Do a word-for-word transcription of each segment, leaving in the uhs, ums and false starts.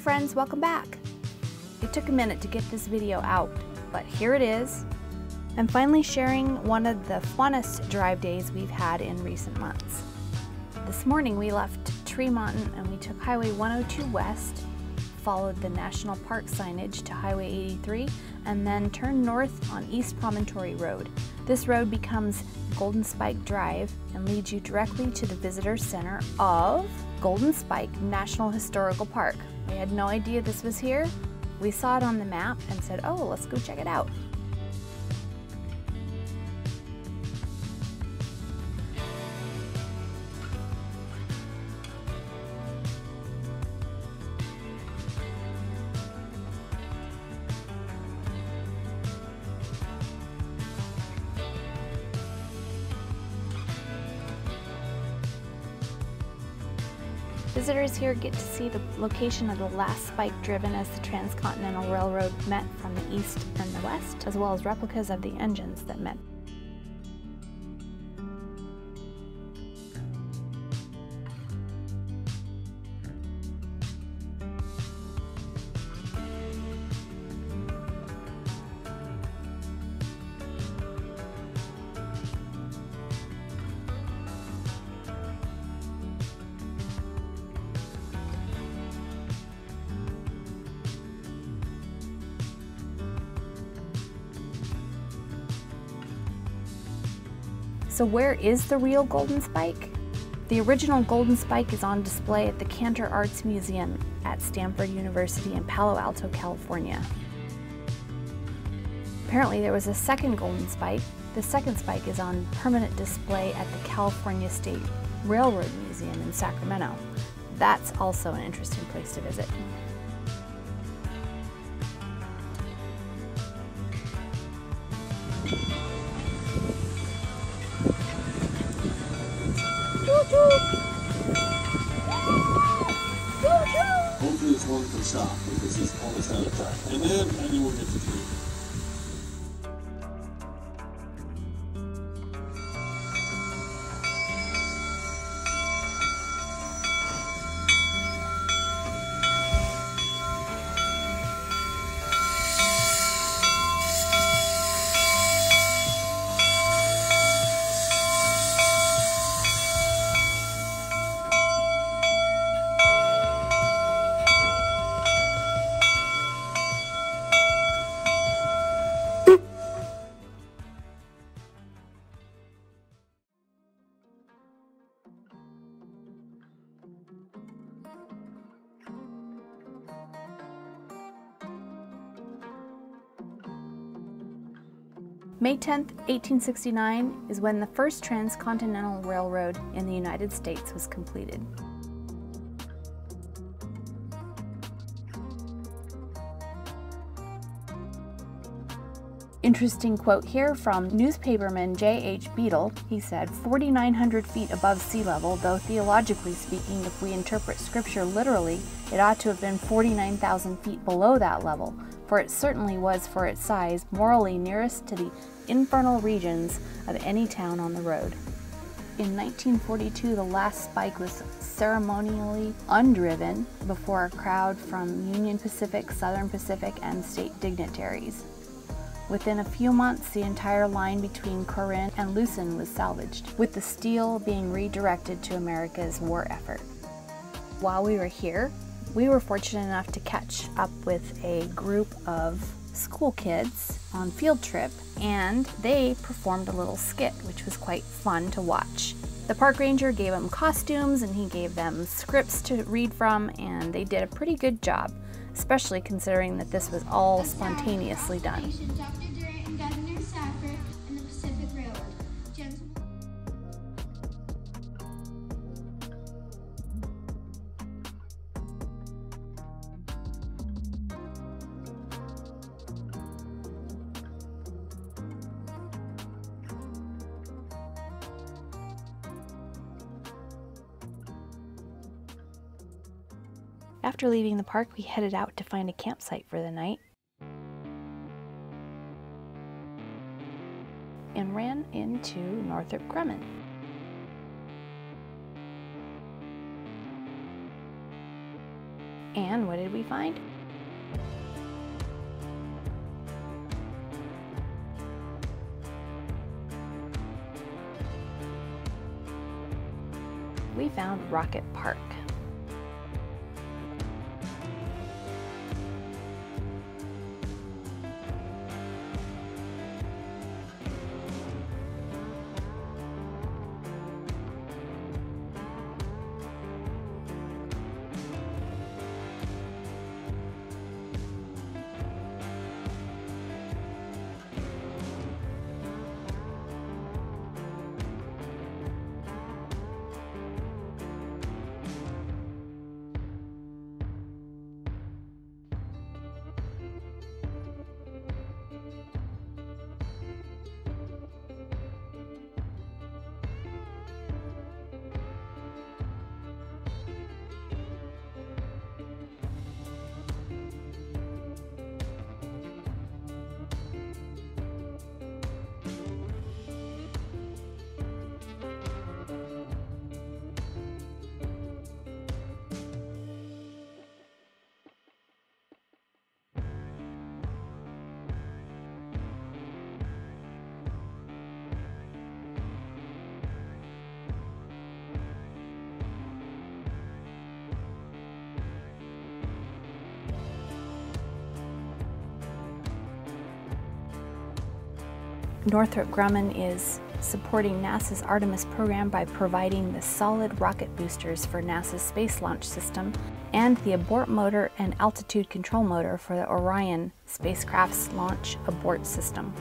Hey friends, welcome back. It took a minute to get this video out, but here it is. I'm finally sharing one of the funnest drive days we've had in recent months. This morning we left Tremonton and we took Highway one oh two west, followed the National Park signage to Highway eighty-three, and then turned north on East Promontory Road. This road becomes Golden Spike Drive and leads you directly to the visitor center of Golden Spike National Historical Park. We had no idea this was here. We saw it on the map and said, oh, let's go check it out. Visitors here get to see the location of the last spike driven as the Transcontinental Railroad met from the east and the west, as well as replicas of the engines that met. So where is the real Golden Spike? The original Golden Spike is on display at the Cantor Arts Museum at Stanford University in Palo Alto, California. Apparently there was a second Golden Spike. The second spike is on permanent display at the California State Railroad Museum in Sacramento. That's also an interesting place to visit. Hopefully this one can stop because it's almost out of time. And then I know we'll get to three. May tenth, eighteen sixty-nine is when the first transcontinental railroad in the United States was completed. Interesting quote here from newspaperman J H Beadle. He said, forty-nine hundred feet above sea level, though theologically speaking, if we interpret scripture literally, it ought to have been forty-nine thousand feet below that level, for it certainly was for its size morally nearest to the infernal regions of any town on the road. In nineteen forty-two, the last spike was ceremonially undriven before a crowd from Union Pacific, Southern Pacific, and state dignitaries. Within a few months, the entire line between Corinth and Lucerne was salvaged, with the steel being redirected to America's war effort. While we were here, we were fortunate enough to catch up with a group of school kids on a field trip, and they performed a little skit, which was quite fun to watch. The park ranger gave them costumes and he gave them scripts to read from, and they did a pretty good job, especially considering that this was all spontaneously done. After leaving the park, we headed out to find a campsite for the night and ran into Northrop Grumman. And what did we find? We found Rocket Park. Northrop Grumman is supporting NASA's Artemis program by providing the solid rocket boosters for NASA's Space Launch System and the abort motor and altitude control motor for the Orion spacecraft's launch abort system.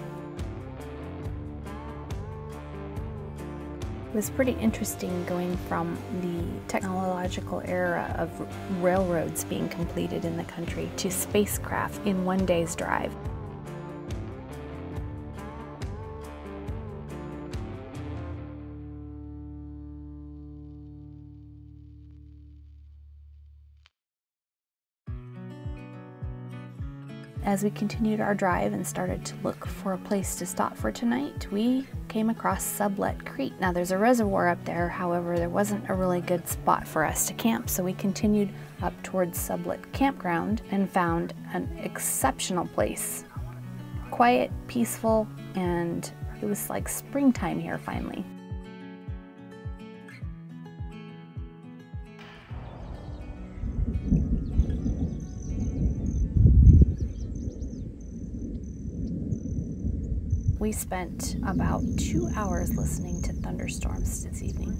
It was pretty interesting going from the technological era of railroads being completed in the country to spacecraft in one day's drive. As we continued our drive and started to look for a place to stop for tonight, we came across Sublet Creek. Now there's a reservoir up there, however, there wasn't a really good spot for us to camp, so we continued up towards Sublet Campground and found an exceptional place. Quiet, peaceful, and it was like springtime here finally. We spent about two hours listening to thunderstorms this evening.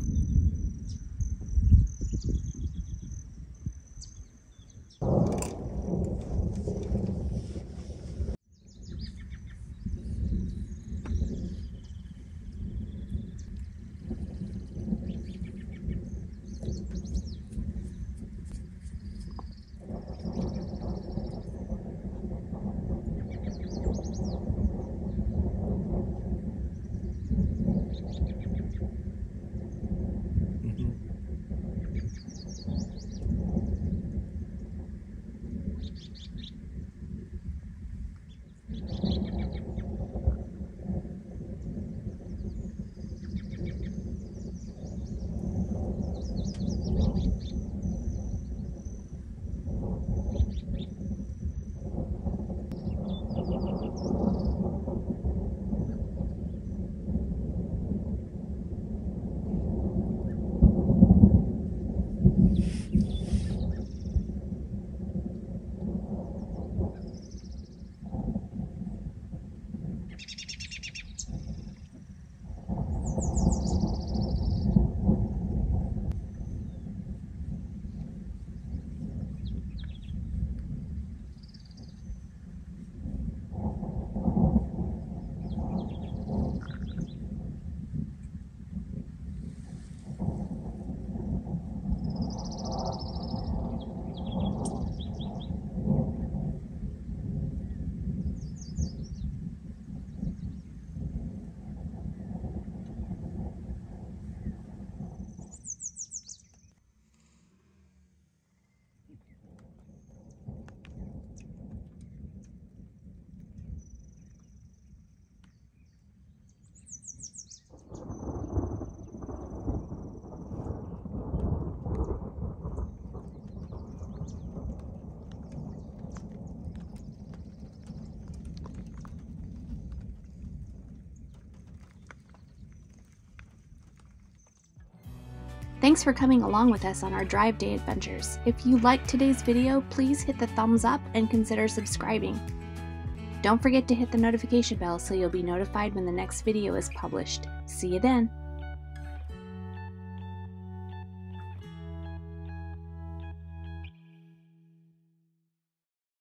Thanks for coming along with us on our Drive Day adventures. If you liked today's video, please hit the thumbs up and consider subscribing. Don't forget to hit the notification bell so you'll be notified when the next video is published. See you then!